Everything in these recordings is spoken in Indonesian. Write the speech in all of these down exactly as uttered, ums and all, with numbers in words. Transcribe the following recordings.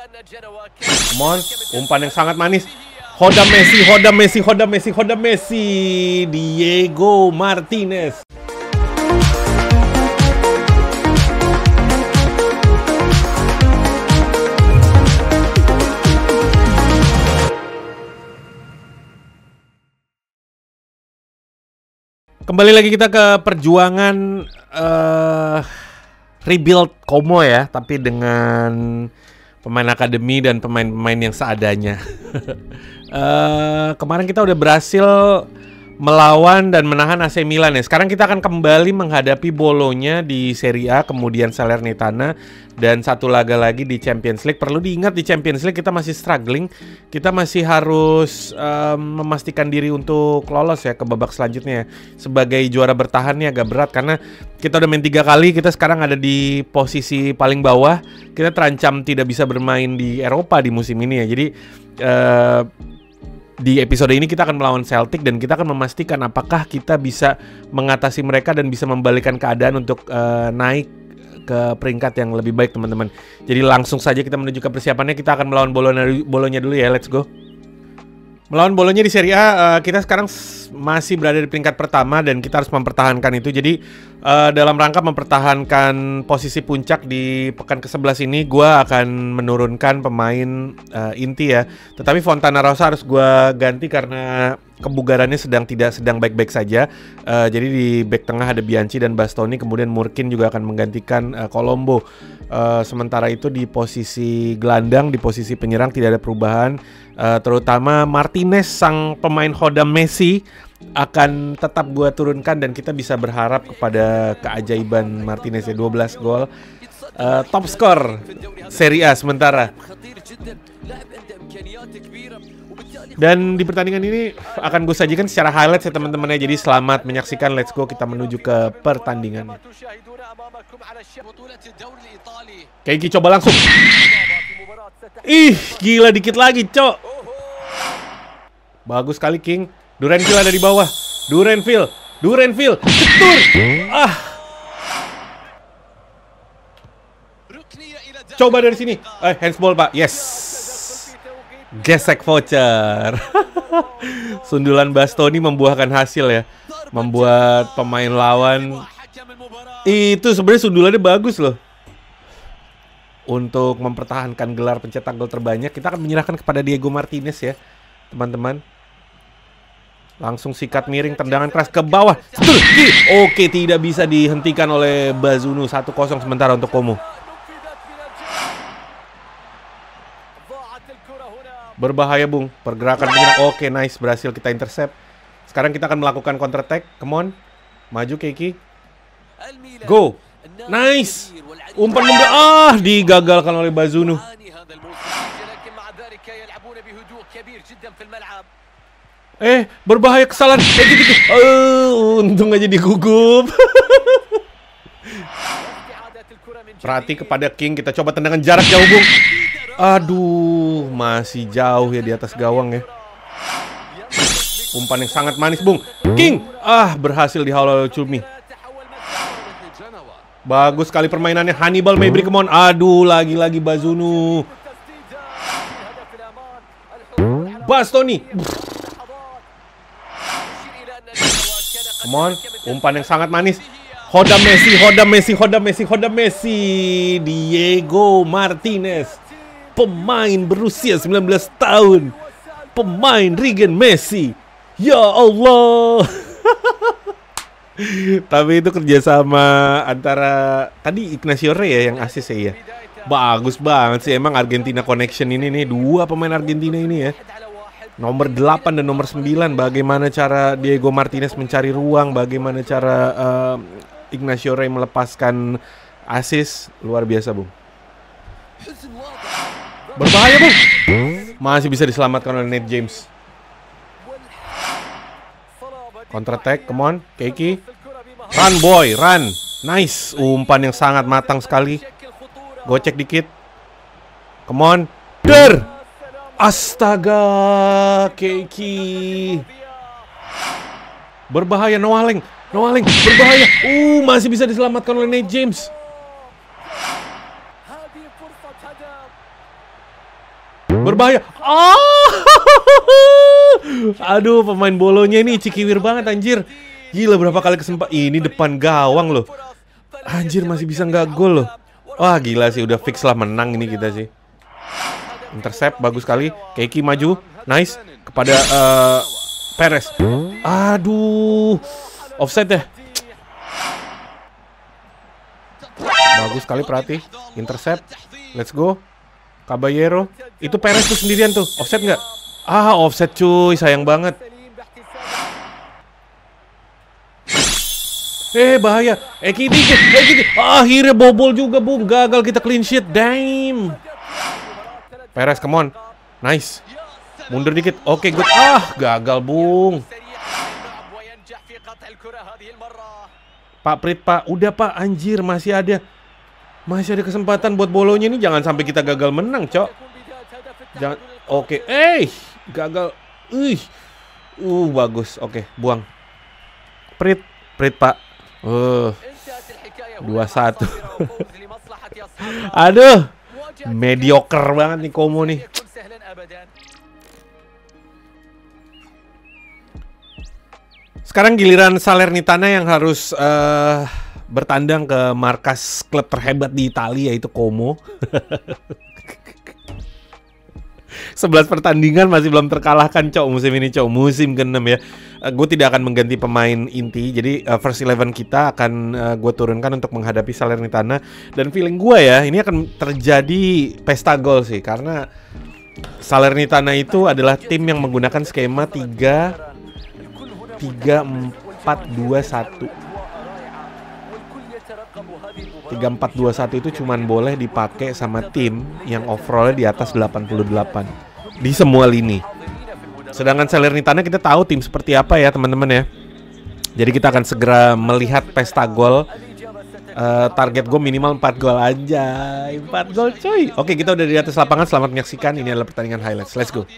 Come on, umpan yang sangat manis. Hoda Messi, Hoda Messi, Hoda Messi, Hoda Messi. Diego Martinez. Kembali lagi kita ke perjuangan uh, rebuild Como ya, tapi dengan pemain akademi dan pemain-pemain yang seadanya. uh, Kemarin kita udah berhasil melawan dan menahan A C Milan ya. Sekarang kita akan kembali menghadapi Bologna di Serie A, kemudian Salernitana, dan satu laga lagi di Champions League. Perlu diingat di Champions League kita masih struggling. Kita masih harus um, memastikan diri untuk lolos ya ke babak selanjutnya. Sebagai juara bertahan nih agak berat karena kita udah main tiga kali. Kita sekarang ada di posisi paling bawah. Kita terancam tidak bisa bermain di Eropa di musim ini ya. Jadi uh, di episode ini kita akan melawan Celtic dan kita akan memastikan apakah kita bisa mengatasi mereka dan bisa membalikkan keadaan untuk uh, naik ke peringkat yang lebih baik, teman-teman. Jadi langsung saja kita menuju ke persiapannya. Kita akan melawan Bologna, Bologna dulu ya, let's go. Melawan Bologna di Serie A, uh, kita sekarang masih berada di peringkat pertama dan kita harus mempertahankan itu. Jadi uh, dalam rangka mempertahankan posisi puncak di pekan ke sebelas ini, gue akan menurunkan pemain uh, inti ya. Tetapi Fontana Rosa harus gue ganti karena kebugarannya sedang tidak sedang baik-baik saja. Uh, jadi di back tengah ada Bianchi dan Bastoni, kemudian Murkin juga akan menggantikan uh, Colombo. Uh, sementara itu di posisi gelandang, di posisi penyerang tidak ada perubahan. Uh, terutama Martinez, sang pemain Hoda Messi, akan tetap gue turunkan dan kita bisa berharap kepada keajaiban Martinez ya. dua belas gol. Uh, top skor Serie A sementara. Dan di pertandingan ini akan gue sajikan secara highlight ya, teman-teman ya. Jadi selamat menyaksikan, let's go, kita menuju ke pertandingan. Kayak coba langsung. Ih, gila, dikit lagi, Cok. Bagus sekali, King. Durenville ada di bawah. Durenville, Durenville, cetur. Ah. Coba dari sini. Eh, handsball, Pak. Yes. Gesek voucher. Sundulan Bastoni membuahkan hasil ya. Membuat pemain lawan. Itu sebenarnya sundulannya bagus loh. Untuk mempertahankan gelar pencetak gol terbanyak, kita akan menyerahkan kepada Diego Martinez ya, teman-teman. Langsung sikat miring, tendangan keras ke bawah. Oke, tidak bisa dihentikan oleh Bazunu. satu kosong sementara untuk Como. Berbahaya, Bung. Pergerakan penyerang. Oke, nice. Berhasil kita intercept. Sekarang kita akan melakukan counter attack. Come on. Maju, Kiki. Go. Nice. Umpan mundur. Ah, digagalkan oleh Bazunu. Eh, berbahaya kesalahan. Eh, gitu, gitu. Oh, untung aja digugup. Perhati kepada King. Kita coba tendangan jarak jauh, Bung. Aduh, masih jauh ya di atas gawang ya. Umpan yang sangat manis, Bung. King, ah, berhasil dihalau Cumi. Bagus sekali permainannya. Hannibal Mejbri, come on. Aduh, lagi-lagi Bazunu. Bastoni. Come on, umpan yang sangat manis. Hoda Messi, Hoda Messi, Hoda Messi, Hoda Messi. Diego Martinez. Pemain berusia sembilan belas tahun. Pemain Regan Messi. Ya Allah. Tapi itu kerjasama antara tadi Ignacio Rey ya yang asis ya. Bagus banget sih emang Argentina connection ini nih. Dua pemain Argentina ini ya. Nomor delapan dan nomor sembilan. Bagaimana cara Diego Martinez mencari ruang, bagaimana cara uh, Ignacio Rey melepaskan asis. Luar biasa, Bung. Berbahaya, Bung. Masih bisa diselamatkan oleh Nate James. Counter attack, come on, Kiki. Run, boy, run. Nice, umpan yang sangat matang sekali. Gocek dikit. Come on. Der. Astaga, Kiki. Berbahaya, Noaleng. Noaleng, berbahaya. Uh, masih bisa diselamatkan oleh Nate James. berbahaya. Oh! Aduh, pemain Bologna ini cikiwir banget anjir. Gila berapa kali kesempatan. Ini depan gawang loh. Anjir masih bisa nggak gol loh. Wah gila sih, udah fix lah menang ini kita sih. Intercept bagus sekali. Keiki maju. Nice kepada uh, Perez. Aduh. Offside ya. Bagus sekali Prati. Intercept. Let's go. Caballero. Itu Perez tuh sendirian tuh. Offside nggak? Ah, offside cuy, sayang banget. Eh, bahaya. Eki dikit, Eki dikit. Akhirnya bobol juga, Bung. Gagal kita clean sheet. Damn. Perez, come on. Nice. Mundur dikit. Oke, good. Ah, gagal, Bung. Pak Prit, Pak. Udah, Pak. Anjir, masih ada. Masih ada kesempatan buat Bologna ini. Jangan sampai kita gagal menang, Cok. Jangan. Oke. Eh, gagal. Ih. Uh, bagus. Oke, buang. Prit, Prit, Pak. Uh, dua satu. Aduh, mediocre banget nih Komo nih. Sekarang giliran Salernitana yang harus uh, bertandang ke markas klub terhebat di Italia, yaitu Como. sebelas pertandingan masih belum terkalahkan, Cok, musim ini, Cok. Musim keenam ya. Uh, gue tidak akan mengganti pemain inti. Jadi uh, first eleven kita akan uh, gue turunkan untuk menghadapi Salernitana. Dan feeling gue ya, ini akan terjadi pesta gol sih. Karena Salernitana itu adalah tim yang menggunakan skema tiga tiga empat dua satu. tiga empat dua satu itu cuman boleh dipakai sama tim yang overallnya di atas delapan puluh delapan di semua lini. Sedangkan Salernitana kita tahu tim seperti apa ya teman-teman ya. Jadi kita akan segera melihat pesta gol. Uh, target gue minimal empat gol aja. empat gol cuy. Oke, kita udah di atas lapangan. Selamat menyaksikan. Ini adalah pertandingan highlights. Let's go.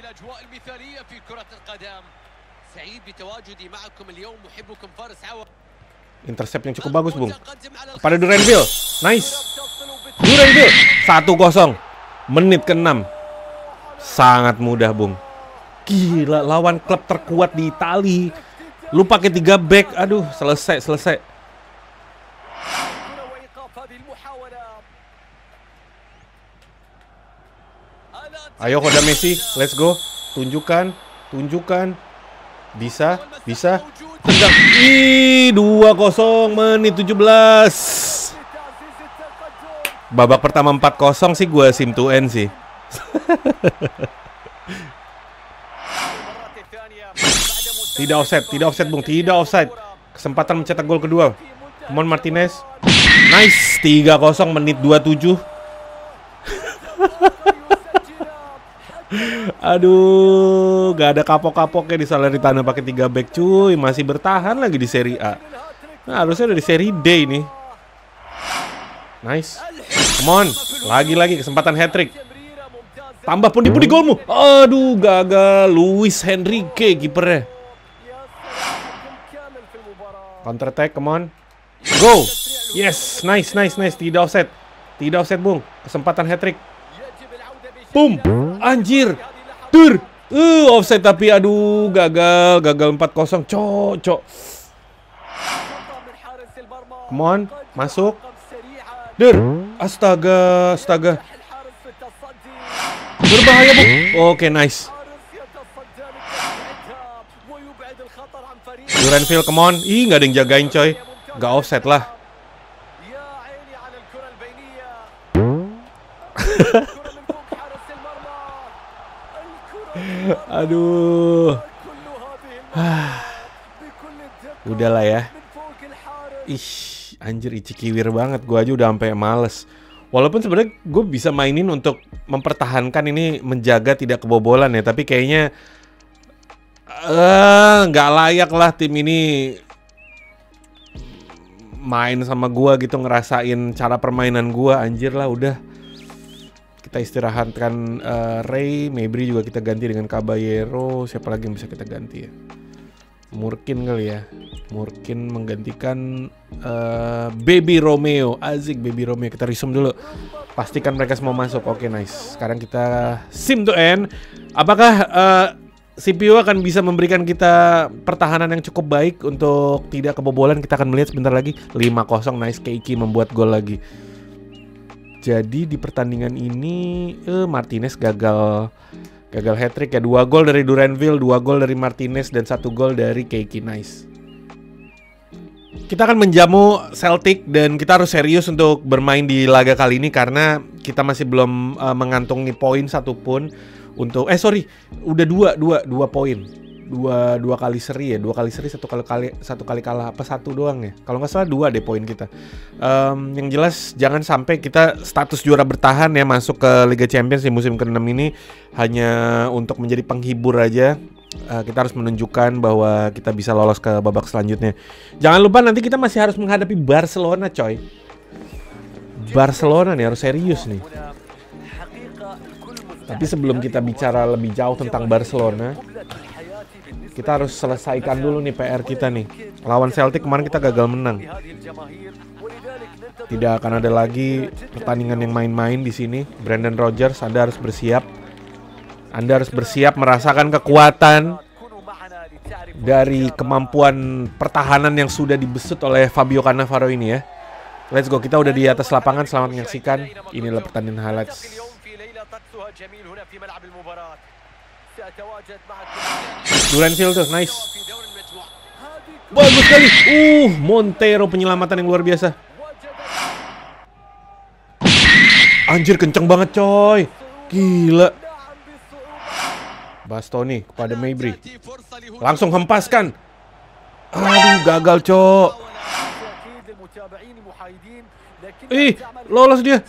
Intercept yang cukup bagus, Bung. Kepada Dourouville. Nice. Dourouville. satu kosong. Menit keenam. Sangat mudah, Bung. Gila, lawan klub terkuat di Itali. Lu pakai tiga back. Aduh, selesai, selesai. Ayo, Hoda Messi. Let's go. Tunjukkan, tunjukkan. Bisa, bisa. Tendang. Ih, dua kosong menit tujuh belas. Babak pertama empat kosong sih gue sim to end sih. Tidak offside, tidak offside, Bung, tidak offside. Kesempatan mencetak gol kedua. Mon Martinez. Nice, tiga kosong menit dua puluh tujuh. Aduh, gak ada kapok-kapoknya di Salernitana pakai tiga back cuy. Masih bertahan lagi di Serie A. Nah, harusnya udah di Serie D ini. Nice. Come on. Lagi-lagi kesempatan hat-trick. Tambah pundi-pundi golmu. Aduh, gagal. Luis Henrique kipernya. Counter attack, come on. Go. Yes, nice, nice, nice. Tidak offset. Tidak offset, Bung. Kesempatan hat-trick. Boom. Anjir. Tur. Uh, offside tapi aduh gagal, gagal empat kosong. Cok, cok. Come on, masuk. Dur. Astaga, astaga. Berbahaya, Bu. Oke, okay, nice. Dourouville, come on. Ih, nggak ada yang jagain, coy. Nggak offside lah. Aduh. Udahlah ya. Ih, anjir, icikiwir banget. Gue aja udah sampai males. Walaupun sebenarnya gue bisa mainin untuk mempertahankan ini, menjaga tidak kebobolan ya. Tapi kayaknya uh, gak layak lah tim ini main sama gue gitu. Ngerasain cara permainan gue. Anjir lah, udah. Kita istirahatkan uh, Rey, Mejbri juga kita ganti dengan Caballero. Siapa lagi yang bisa kita ganti ya? Murkin kali ya. Murkin menggantikan uh, Baby Romeo. Azik Baby Romeo. Kita resume dulu. Pastikan mereka semua masuk. Oke, okay, nice. Sekarang kita sim to end. Apakah uh, C P U akan bisa memberikan kita pertahanan yang cukup baik untuk tidak kebobolan? Kita akan melihat sebentar lagi. lima kosong, nice. Keiki membuat gol lagi. Jadi di pertandingan ini eh, Martinez gagal gagal hat-trick ya. Dua gol dari Dourouville, dua gol dari Martinez, dan satu gol dari Keiki. Nice. Kita akan menjamu Celtic dan kita harus serius untuk bermain di laga kali ini karena kita masih belum uh, mengantongi poin satupun untuk eh sorry udah dua dua dua poin dua dua kali seri ya dua kali seri satu kali kali satu kali kalah apa satu doang ya kalau nggak salah dua deh poin kita. Um, yang jelas jangan sampai kita status juara bertahan ya masuk ke Liga Champions di musim keenam ini hanya untuk menjadi penghibur aja. Uh, kita harus menunjukkan bahwa kita bisa lolos ke babak selanjutnya. Jangan lupa nanti kita masih harus menghadapi Barcelona, coy. Barcelona nih harus serius nih. Tapi sebelum kita bicara lebih jauh tentang Barcelona, kita harus selesaikan dulu nih P R kita nih. Lawan Celtic kemarin kita gagal menang. Tidak akan ada lagi pertandingan yang main-main di sini. Brendan Rodgers, Anda harus bersiap. Anda harus bersiap merasakan kekuatan dari kemampuan pertahanan yang sudah dibesut oleh Fabio Cannavaro ini ya. Let's go, kita udah di atas lapangan, selamat menyaksikan. Inilah pertandingan highlights. Dourouville tuh, nice. Bagus sekali. Uh, Montero penyelamatan yang luar biasa. Anjir, kenceng banget coy. Gila. Bastoni kepada Mejbri. Langsung hempaskan. Aduh, gagal, cok. Ih, lolos dia.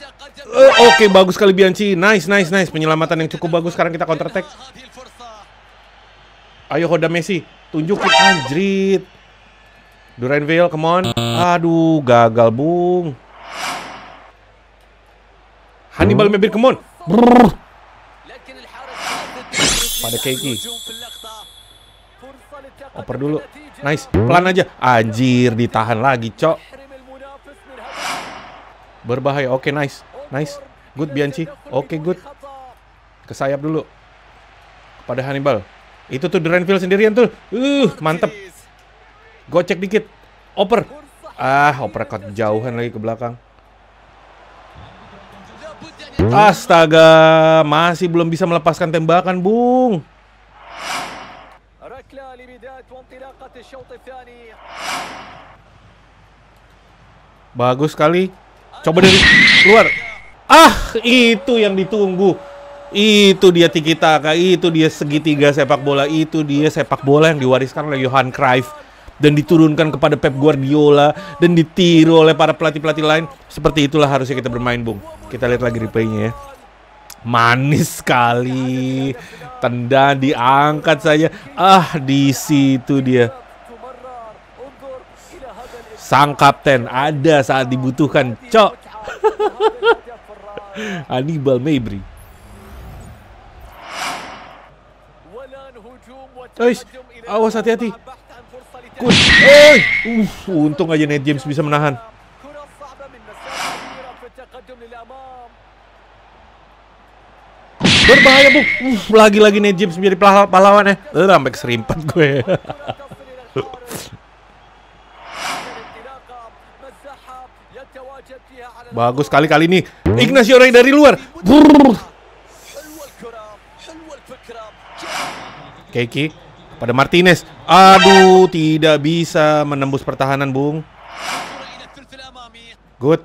Uh, Oke, okay, bagus sekali Bianchi. Nice, nice, nice. Penyelamatan yang cukup bagus. Sekarang kita counter attack. Ayo, Hoda Messi. Tunjukin, anjrit. Dourouville, come on. Aduh, gagal, Bung. Hannibal Mejbri, come on. Brrr. Pada Keiki. Oper dulu. Nice. Pelan aja. Anjir, ditahan lagi, cok. Berbahaya. Oke, okay, nice. Nice. Good, Bianchi. Oke, okay, good. Ke sayap dulu. Kepada Hannibal. Itu tuh Dourouville sendirian tuh. Uh, mantep. Gocek dikit. Oper. Ah, oper kejauhan lagi ke belakang. Astaga, masih belum bisa melepaskan tembakan, Bung. Bagus sekali. Coba dari luar. Ah, itu yang ditunggu. Itu dia tiki taka, itu dia segitiga sepak bola, itu dia sepak bola yang diwariskan oleh Johan Cruyff dan diturunkan kepada Pep Guardiola dan ditiru oleh para pelatih-pelatih lain. Seperti itulah harusnya kita bermain, Bung. Kita lihat lagi replaynya ya. Manis sekali. Tendang diangkat saja. Ah, di situ dia. Sang kapten ada saat dibutuhkan, cok. Hannibal Mejbri. Guys, awas hati-hati. Good. Hey. Uh, untung aja Nate James bisa menahan. Berbahaya, Bu. Uh, lagi-lagi Nate James menjadi pahlawan ya. Eh, sampai keserimpet gue. Bagus kali-kali ini. Ignacio Rey dari luar. Brrr. Keiki pada Martinez. Aduh, tidak bisa menembus pertahanan, Bung. Good.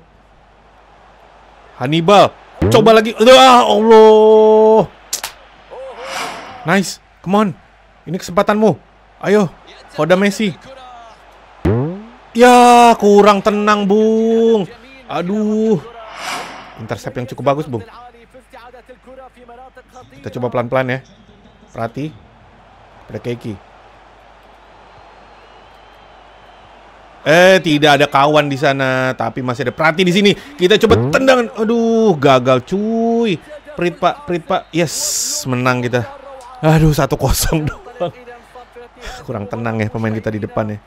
Hannibal. Coba lagi. Ah, Allah. Nice. Come on. Ini kesempatanmu. Ayo. Hoda Messi. Ya, kurang tenang, Bung. Aduh. Intercept yang cukup bagus, Bung. Kita coba pelan-pelan ya. Perhati. Ada Keiki. Eh, tidak ada kawan di sana, tapi masih ada Prati di sini. Kita coba tendangan. Aduh, gagal cuy. Prit Pak, Prit Pak. Yes, menang kita. Aduh, satu kosong doang. kurang tenang ya pemain kita di depan ya.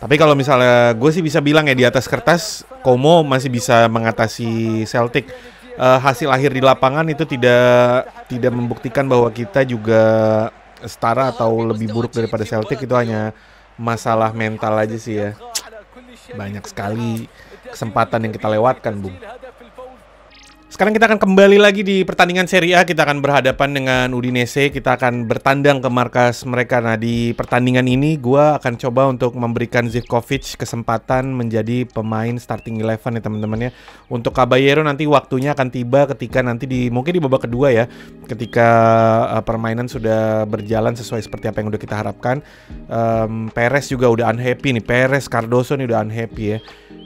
Tapi kalau misalnya gue sih bisa bilang ya, di atas kertas Como masih bisa mengatasi Celtic. Uh, hasil akhir di lapangan itu tidak tidak membuktikan bahwa kita juga setara atau lebih buruk daripada Celtic. Itu hanya masalah mental aja sih ya. Banyak sekali kesempatan yang kita lewatkan, Bung. Sekarang kita akan kembali lagi di pertandingan Serie A. Kita akan berhadapan dengan Udinese. Kita akan bertandang ke markas mereka. Nah, di pertandingan ini gue akan coba untuk memberikan Zivkovic kesempatan menjadi pemain starting eleven ya teman-teman ya. Untuk Caballero nanti waktunya akan tiba ketika nanti di mungkin di babak kedua ya, ketika uh, permainan sudah berjalan sesuai seperti apa yang udah kita harapkan. um, Perez juga udah unhappy nih. Perez, Cardoso nih udah unhappy ya.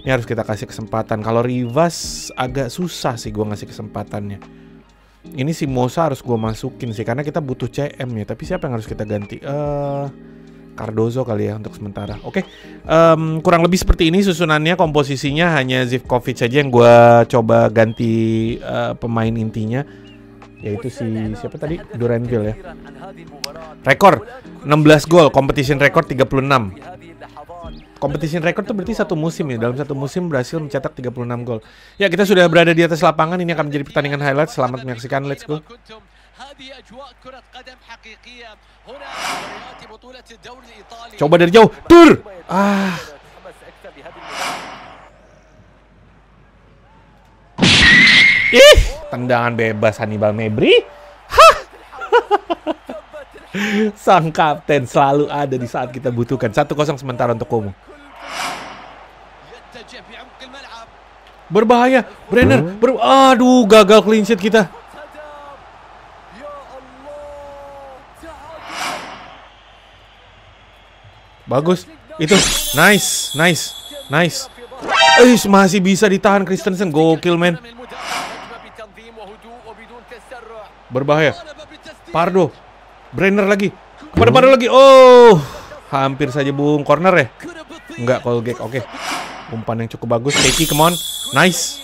Ini harus kita kasih kesempatan. Kalau Rivas agak susah sih gue ngasih kesempatannya. Ini si Mosa harus gue masukin sih, karena kita butuh C M ya. Tapi siapa yang harus kita ganti? Uh, Cardoso kali ya untuk sementara. Oke, okay. um, kurang lebih seperti ini susunannya, komposisinya. Hanya Zivkovic saja yang gue coba ganti uh, pemain intinya, yaitu si siapa tadi? Dourouville ya. Rekor enam belas gol, competition record tiga puluh enam. Competition record tuh berarti satu musim ya. Dalam satu musim berhasil mencetak tiga puluh enam gol. Ya, kita sudah berada di atas lapangan. Ini akan menjadi pertandingan highlight. Selamat menyaksikan. Let's go. Coba dari jauh. Tur. Ah. Ih, tendangan bebas Hannibal Mejbri. Hah. Sang kapten selalu ada di saat kita butuhkan. satu kosong sementara untuk Como. Berbahaya, Brenner. Ber Aduh, gagal clean sheet kita. Bagus, itu nice, nice, nice. Eh, masih bisa ditahan Christensen. Gokil man. Berbahaya, Pardo. Brenner lagi, kepada Pardo lagi. Oh, hampir saja Bung. Corner ya? Enggak, call gag. Oke, okay. Umpan yang cukup bagus. Keki, come on. Nice.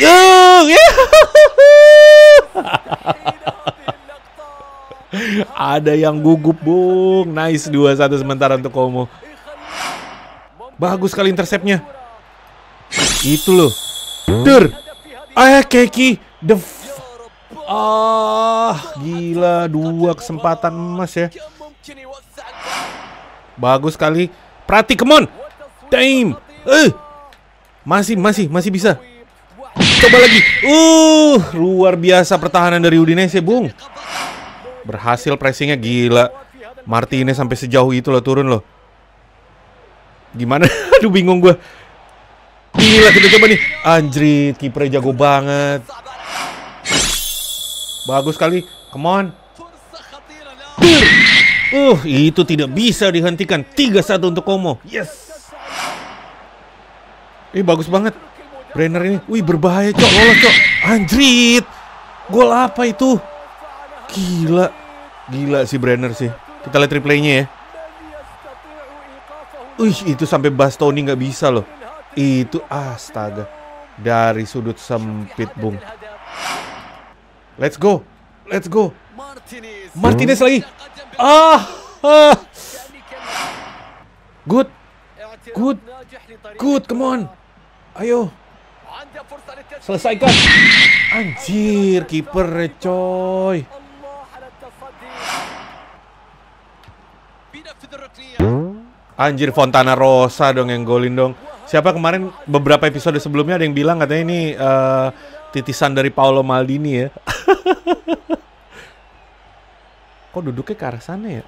Yo, yeah. Ada yang gugup, Bung. Nice, dua satu sementara untuk Como. Bagus sekali interceptnya. Itu loh. Tur. Eh, Keki. The Ah, gila, dua kesempatan emas ya. Bagus sekali. Prati, come on. Time. Eh. Masih, masih, masih bisa. Coba lagi. Uh, luar biasa pertahanan dari Udinese, Bung. Berhasil pressingnya, gila. Martinez sampai sejauh itu loh, turun loh. Gimana? Aduh, bingung gue. Gila, kita coba nih. Anjrit, kipernya jago banget. Bagus sekali, come on. Uh, itu tidak bisa dihentikan. tiga satu untuk Como. Yes. Ih, bagus banget Brenner ini. Wih, berbahaya, Cok. Lolos, Cok. Anjrit. Gol apa itu? Gila. Gila si Brenner sih. Kita lihat replaynya ya. Wih, itu sampai Bastoni nggak bisa loh. Itu astaga. Dari sudut sempit, Bung. Let's go, let's go. Martinez lagi. Ah, ah. Good, good, good. Come on, ayo. Selesaikan. Anjir, kiper recoy. Anjir, Fontana Rosa dong yang golin dong. Siapa kemarin beberapa episode sebelumnya ada yang bilang katanya ini uh, titisan dari Paolo Maldini ya. Kok duduknya ke arah sana ya?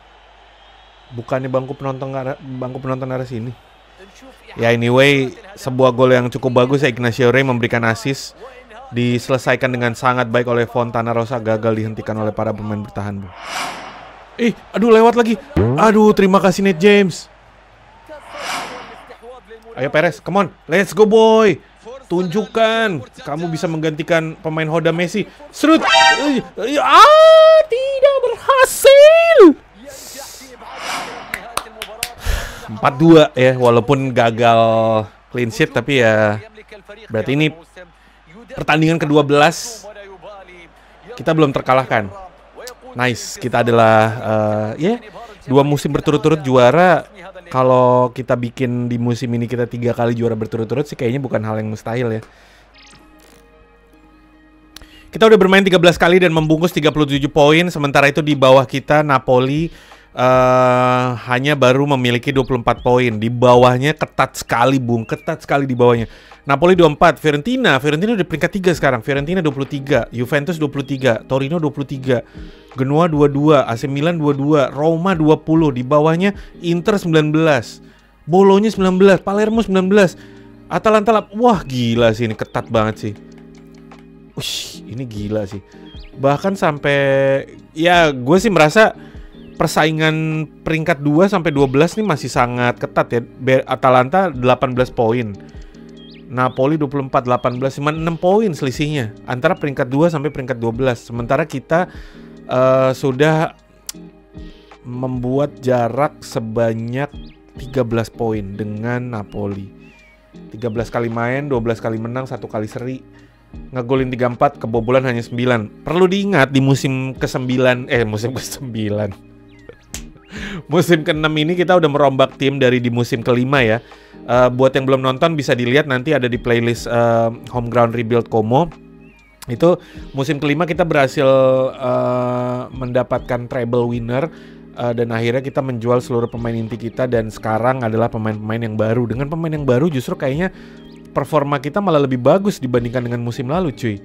Bukannya bangku penonton arah, bangku penonton arah sini. Ya anyway, sebuah gol yang cukup bagus ya. Ignacio Rey memberikan assist. Diselesaikan dengan sangat baik oleh Fontana Rosa. Gagal dihentikan oleh para pemain bertahan, Bu. Ih, aduh lewat lagi. Aduh, terima kasih Nate James. Ayo Perez, come on. Let's go boy. Tunjukkan kamu bisa menggantikan pemain Hoda Messi. Serut. Ah, tidak berhasil. empat dua ya, walaupun gagal clean sheet, tapi ya berarti ini pertandingan kedua belas kita belum terkalahkan. Nice, kita adalah uh, ya yeah, dua musim berturut-turut juara. Kalau kita bikin di musim ini kita tiga kali juara berturut-turut sih kayaknya bukan hal yang mustahil ya. Kita udah bermain tiga belas kali dan membungkus tiga puluh tujuh poin. Sementara itu di bawah kita Napoli uh, hanya baru memiliki dua puluh empat poin. Di bawahnya ketat sekali, Bung. Ketat sekali di bawahnya. Napoli dua puluh empat, Fiorentina. Fiorentina udah peringkat tiga sekarang. Fiorentina dua puluh tiga, Juventus dua puluh tiga, Torino dua puluh tiga, Genoa dua puluh dua, A C Milan dua puluh dua, Roma dua puluh. Di bawahnya Inter sembilan belas, Bologna sembilan belas, Palermo sembilan belas, Atalanta. Wah, gila sih ini, ketat banget sih. Ush, ini gila sih. Bahkan sampai ya gue sih merasa persaingan peringkat dua sampai dua belas nih masih sangat ketat ya. Atalanta delapan belas poin. Napoli dua puluh empat delapan belas, cuma enam poin selisihnya antara peringkat dua sampai peringkat dua belas. Sementara kita uh, sudah membuat jarak sebanyak tiga belas poin dengan Napoli. tiga belas kali main, dua belas kali menang, satu kali seri. Ngegolin tiga puluh empat, kebobolan hanya sembilan. Perlu diingat di musim ke sembilan, eh musim ke sembilan musim ke enam ini kita udah merombak tim dari di musim kelima ya. uh, Buat yang belum nonton bisa dilihat nanti ada di playlist uh, Home Ground Rebuild Como. Itu musim kelima kita berhasil uh, mendapatkan treble winner. Uh, dan akhirnya kita menjual seluruh pemain inti kita. Dan sekarang adalah pemain-pemain yang baru. Dengan pemain yang baru justru kayaknya performa kita malah lebih bagus dibandingkan dengan musim lalu, cuy.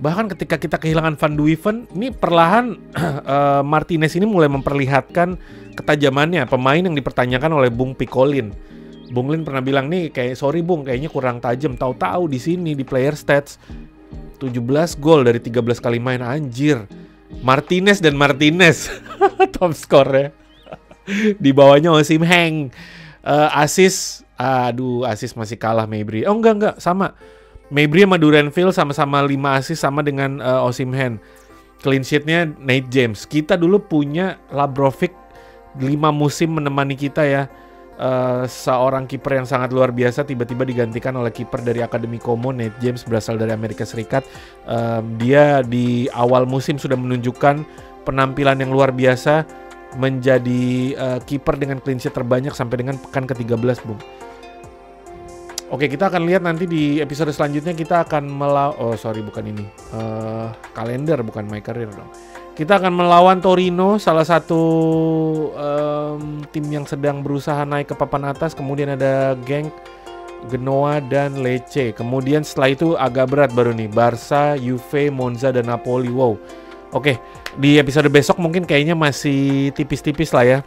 Bahkan ketika kita kehilangan Van Duiven, ini perlahan uh, Martinez ini mulai memperlihatkan ketajamannya. Pemain yang dipertanyakan oleh Bung Picolin. Bung Lin pernah bilang nih, kayak sorry Bung, kayaknya kurang tajam. Tahu-tahu di sini di player stats tujuh belas gol dari tiga belas kali main, anjir. Martinez dan Martinez top skornya. Di bawahnya Osimhen. Uh, asis Aduh, asis masih kalah Mejbri. Oh enggak, enggak. Sama. Mejbri sama Dourouville sama-sama lima asis, sama dengan uh, Osimhen. Clean sheet-nya Nate James. Kita dulu punya Labrovic lima musim menemani kita ya. Uh, seorang kiper yang sangat luar biasa tiba-tiba digantikan oleh kiper dari Akademi Como, Nate James, berasal dari Amerika Serikat. Uh, dia di awal musim sudah menunjukkan penampilan yang luar biasa, menjadi uh, kiper dengan clean sheet terbanyak sampai dengan pekan ke tiga belas, Bung. Oke, kita akan lihat nanti di episode selanjutnya kita akan melawan... Oh, sorry, bukan ini. Uh, kalender, bukan my career dong. Kita akan melawan Torino, salah satu um, tim yang sedang berusaha naik ke papan atas. Kemudian ada Genk, Genoa, dan Lecce. Kemudian setelah itu agak berat baru nih. Barca, Juve, Monza, dan Napoli. Wow. Oke, di episode besok mungkin kayaknya masih tipis-tipis lah ya.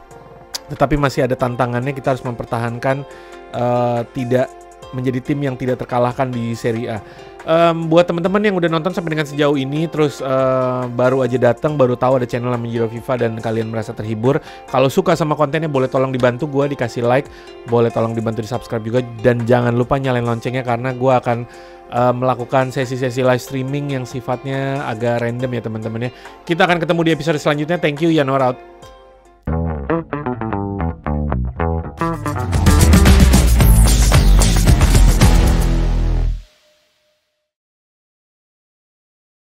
Tetapi masih ada tantangannya, kita harus mempertahankan uh, tidak... menjadi tim yang tidak terkalahkan di Serie A. Um, buat teman-teman yang udah nonton sampai dengan sejauh ini, terus uh, baru aja datang, baru tahu ada channel namanya Giro FIFA dan kalian merasa terhibur, kalau suka sama kontennya boleh tolong dibantu gue dikasih like, boleh tolong dibantu di subscribe juga, dan jangan lupa nyalain loncengnya karena gue akan uh, melakukan sesi-sesi live streaming yang sifatnya agak random ya teman-teman ya. Kita akan ketemu di episode selanjutnya. Thank you, Yanor out.